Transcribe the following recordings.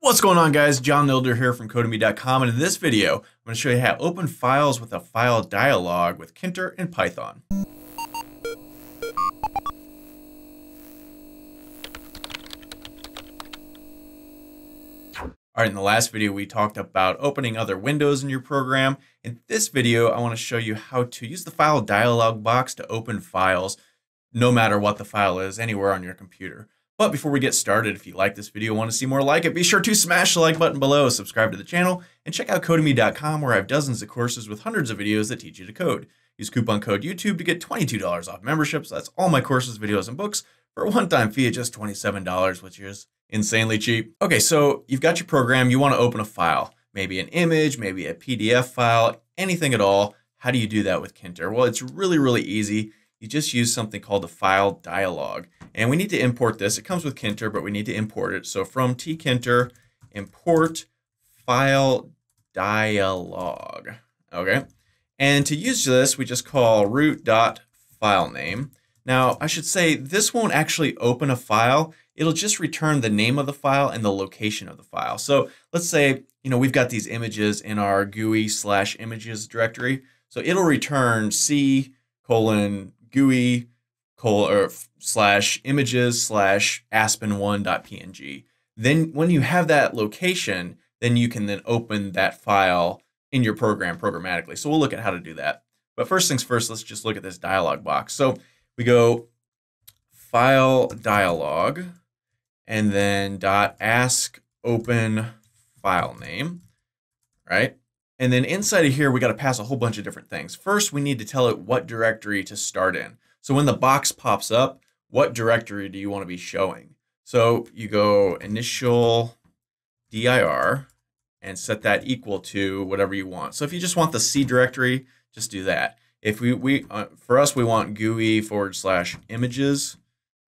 What's going on, guys? John Milder here from Codemy.com, and in this video, I'm going to show you how to open files with a file dialog with Tkinter and Python. All right, in the last video, we talked about opening other windows in your program. In this video, I want to show you how to use the file dialog box to open files, no matter what the file is, anywhere on your computer. But before we get started, if you like this video and want to see more like it, be sure to smash the like button below, subscribe to the channel, and check out Codemy.com, where I have dozens of courses with hundreds of videos that teach you to code. Use coupon code YouTube to get $22 off memberships. That's all my courses, videos, and books for a one-time fee at just $27, which is insanely cheap. Okay, so you've got your program, you want to open a file, maybe an image, maybe a PDF file, anything at all. How do you do that with Tkinter? Well, it's really, really easy. You just use something called the file dialog. And we need to import this. It comes with Tkinter, but we need to import it. So from Tkinter, import file dialog. Okay. And to use this, we just call root.filename. Now, I should say this won't actually open a file. It'll just return the name of the file and the location of the file. So let's say, you know, we've got these images in our GUI/images directory. So it'll return c:/GUI/images/aspen1.png. Then when you have that location, then you can then open that file in your program programmatically. So we'll look at how to do that. But first things first, let's just look at this dialog box. So we go file dialog, and then .ask open file name, right? And then inside of here, we got to pass a whole bunch of different things. First, we need to tell it what directory to start in. So when the box pops up, what directory do you want to be showing? So you go initial dir and set that equal to whatever you want. So if you just want the C directory, just do that. If for us, we want GUI/images.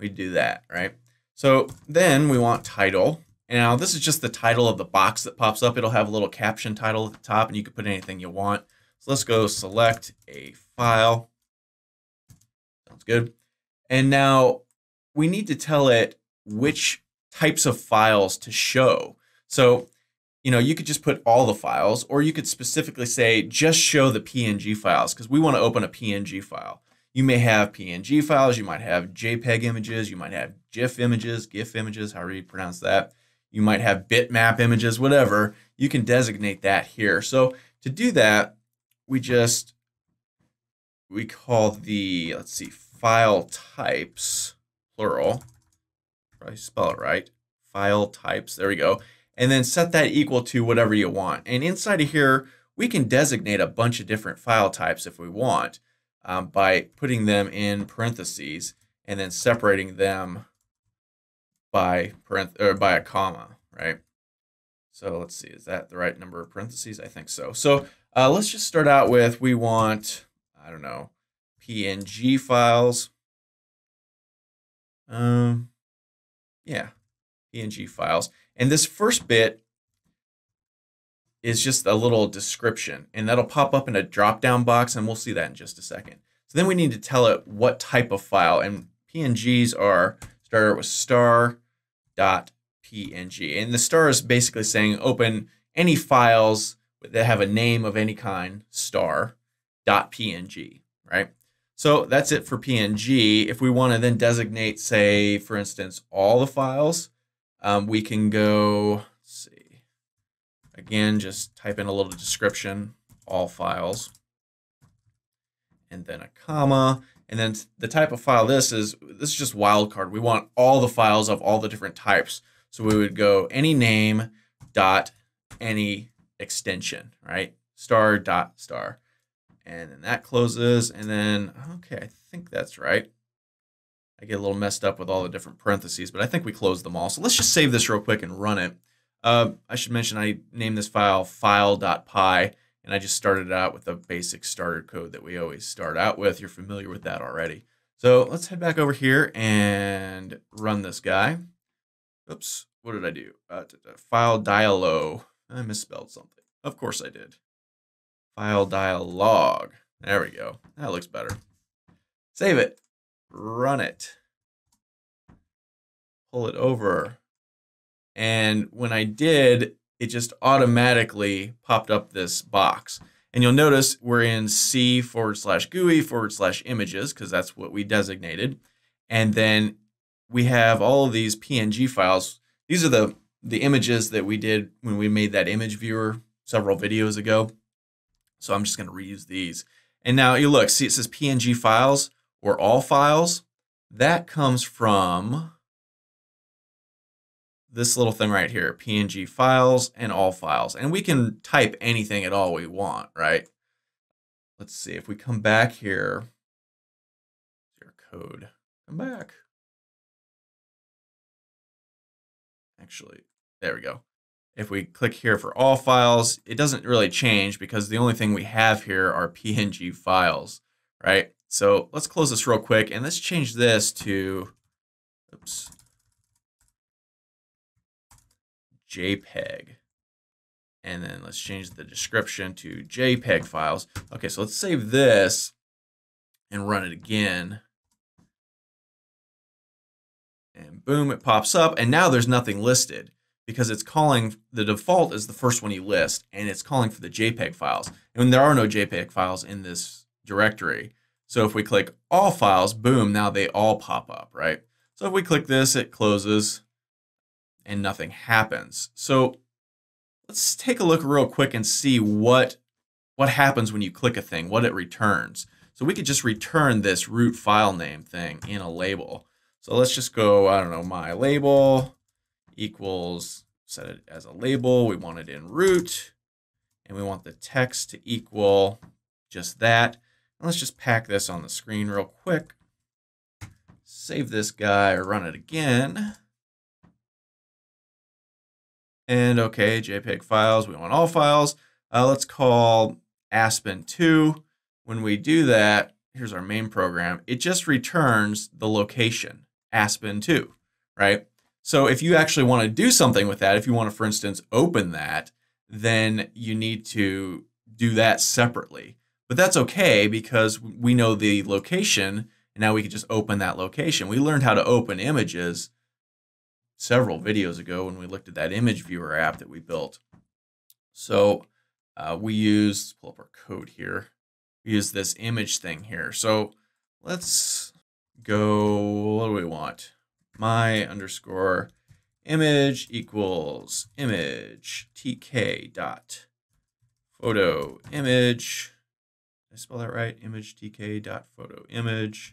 We do that, right? So then we want title. Now this is just the title of the box that pops up. It'll have a little caption title at the top, and you can put anything you want. So let's go select a file. Sounds good. And now we need to tell it which types of files to show. So, you know, you could just put all the files, or you could specifically say, just show the PNG files, because we want to open a PNG file. You may have PNG files, you might have JPEG images, you might have GIF images, however you pronounce that. You might have bitmap images, whatever. You can designate that here. So to do that, we call the, let's see, file types, plural. Probably spell it right. File types, there we go. And then set that equal to whatever you want. And inside of here, we can designate a bunch of different file types if we want. By putting them in parentheses and then separating them by a comma, right? So let's see, is that the right number of parentheses? I think so. So let's just start out with, we want, I don't know, PNG files. Yeah, PNG files. And this first bit is just a little description, and that'll pop up in a drop-down box, and we'll see that in just a second. So then we need to tell it what type of file, and PNGs are started with star.png, and the star is basically saying open any files that have a name of any kind, star.png, right? So that's it for PNG. If we want to then designate, say, for instance, all the files, we can go. Again, just type in a little description, all files, and then a comma. And then the type of file this is just wildcard. We want all the files of all the different types. So we would go any name dot any extension, right? Star dot star. And then that closes. And then, okay, I think that's right. I get a little messed up with all the different parentheses, but I think we closed them all. So let's just save this real quick and run it. I should mention I named this file file.py, and I just started it out with the basic starter code that we always start out with. You're familiar with that already. So let's head back over here and run this guy. Oops, what did I do? File dialog. I misspelled something. Of course I did. File dialog. There we go. That looks better. Save it. Run it. Pull it over. And when I did, it just automatically popped up this box. And you'll notice we're in C/GUI/images, because that's what we designated. And then we have all of these PNG files. These are the images that we did when we made that image viewer several videos ago. So I'm just going to reuse these. And now you look, see it says PNG files or all files. That comes from this little thing right here, PNG files and all files. And we can type anything at all we want, right? Let's see if we come back here. Your code. Come back. Actually, there we go. If we click here for all files, it doesn't really change because the only thing we have here are PNG files, right? So let's close this real quick and let's change this to, oops, JPEG. And then let's change the description to JPEG files. Okay, so let's save this and run it again. And boom, it pops up. And now there's nothing listed because it's calling, the default is the first one you list, and it's calling for the JPEG files. And there are no JPEG files in this directory. So if we click all files, boom, now they all pop up, right? So if we click this, it closes and nothing happens. So let's take a look real quick and see what happens when you click a thing, what it returns. So we could just return this root file name thing in a label. So let's just go, I don't know, my label equals, set it as a label. We want it in root and we want the text to equal just that. And let's just pack this on the screen real quick. Save this guy, run it again. And okay, JPEG files, we want all files. Let's call Aspen2. When we do that, here's our main program. It just returns the location, Aspen2, right? So if you actually want to do something with that, if you want to, for instance, open that, then you need to do that separately. But that's okay because we know the location, and now we can just open that location. We learned how to open images several videos ago when we looked at that image viewer app that we built. So we use, pull up our code here. We use this image thing here. So let's go, what do we want? my_image equals ImageTk dot PhotoImage. Did I spell that right? ImageTk dot PhotoImage.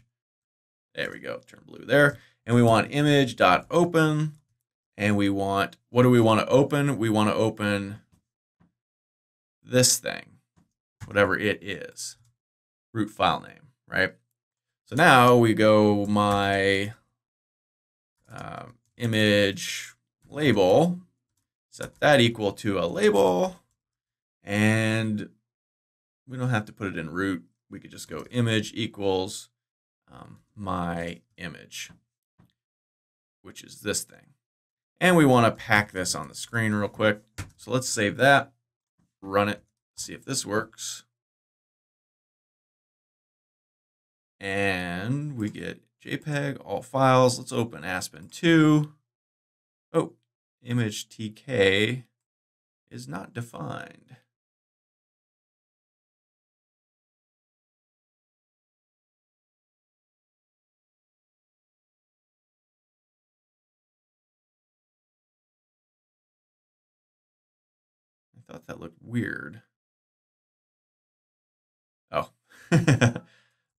There we go, turn blue there. And we want image.open, and we want, what do we want to open? We want to open this thing, whatever it is, root file name, right? So now we go my image label, set that equal to a label, and we don't have to put it in root. We could just go image equals my image, which is this thing. And we want to pack this on the screen real quick. So let's save that, run it, see if this works. And we get JPEG, all files. Let's open Aspen2. Oh, ImageTk is not defined. I thought that looked weird. Oh,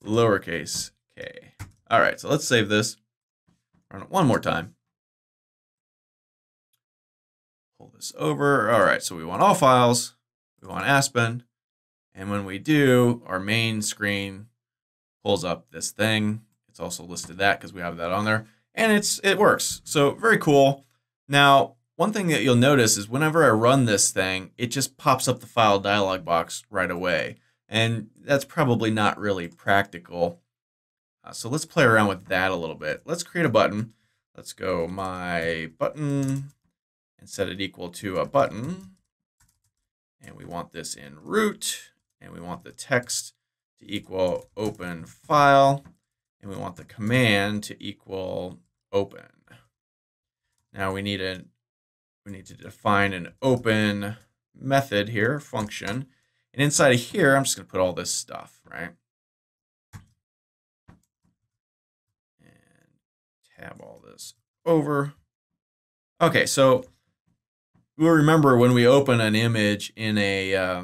lowercase k. All right, so let's save this. Run it one more time. Pull this over. All right, so we want all files. We want Aspen. And when we do, our main screen pulls up this thing. It's also listed that because we have that on there. And it works. So very cool. Now, one thing that you'll notice is whenever I run this thing, it just pops up the file dialog box right away. And that's probably not really practical. So let's play around with that a little bit. Let's create a button. Let's go my button and set it equal to a button. And we want this in root. And we want the text to equal open file. And we want the command to equal open. Now we need an we need to define an open method here, function. And inside of here, I'm just going to put all this stuff, right? And tab all this over. Okay, so we'll remember when we open an image in a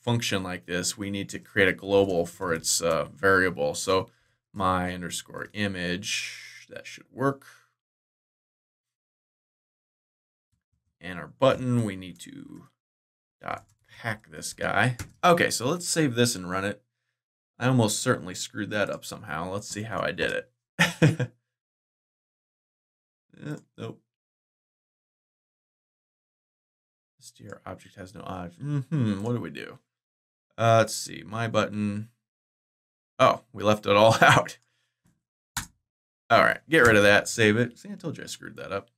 function like this, we need to create a global for its variable. So my underscore image, that should work. And our button, we need to dot pack this guy. Okay, so let's save this and run it. I almost certainly screwed that up somehow. Let's see how I did it. Nope. Steer object has no object. What do we do? Let's see, my button. Oh, we left it all out. All right, get rid of that, save it. See, I told you I screwed that up.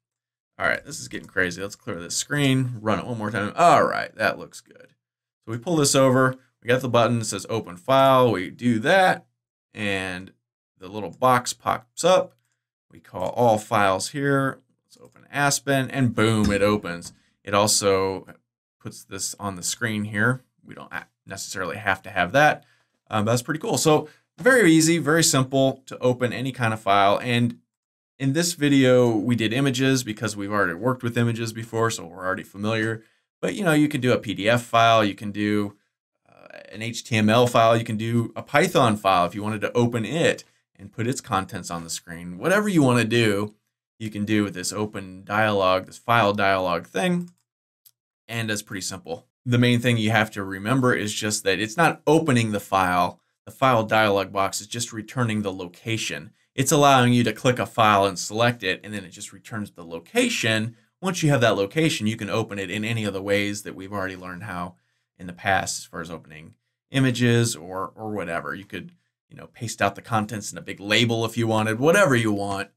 All right, this is getting crazy. Let's clear this screen, run it one more time. All right, that looks good. So we pull this over, we got the button that says open file, we do that, and the little box pops up. We call all files here. Let's open Aspen, and boom, it opens. It also puts this on the screen here. We don't necessarily have to have that. That's pretty cool. So very easy, very simple to open any kind of file. And in this video, we did images because we've already worked with images before, so we're already familiar. But you know, you can do a PDF file, you can do an HTML file, you can do a Python file if you wanted to open it and put its contents on the screen. Whatever you want to do, you can do with this open dialog, this file dialog thing, and it's pretty simple. The main thing you have to remember is just that it's not opening the file dialog box is just returning the location. It's allowing you to click a file and select it, and then it just returns the location. Once you have that location, you can open it in any of the ways that we've already learned how in the past, as far as opening images or whatever. You could, you know, paste out the contents in a big label if you wanted, whatever you want.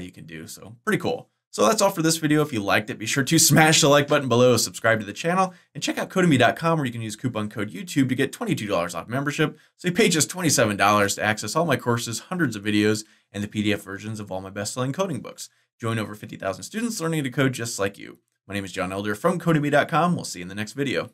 You can do, so pretty cool. So that's all for this video. If you liked it, be sure to smash the like button below, subscribe to the channel, and check out Codemy.com where you can use coupon code YouTube to get $22 off membership. So you pay just $27 to access all my courses, hundreds of videos, and the PDF versions of all my best-selling coding books. Join over 50,000 students learning to code just like you. My name is John Milder from Codemy.com. We'll see you in the next video.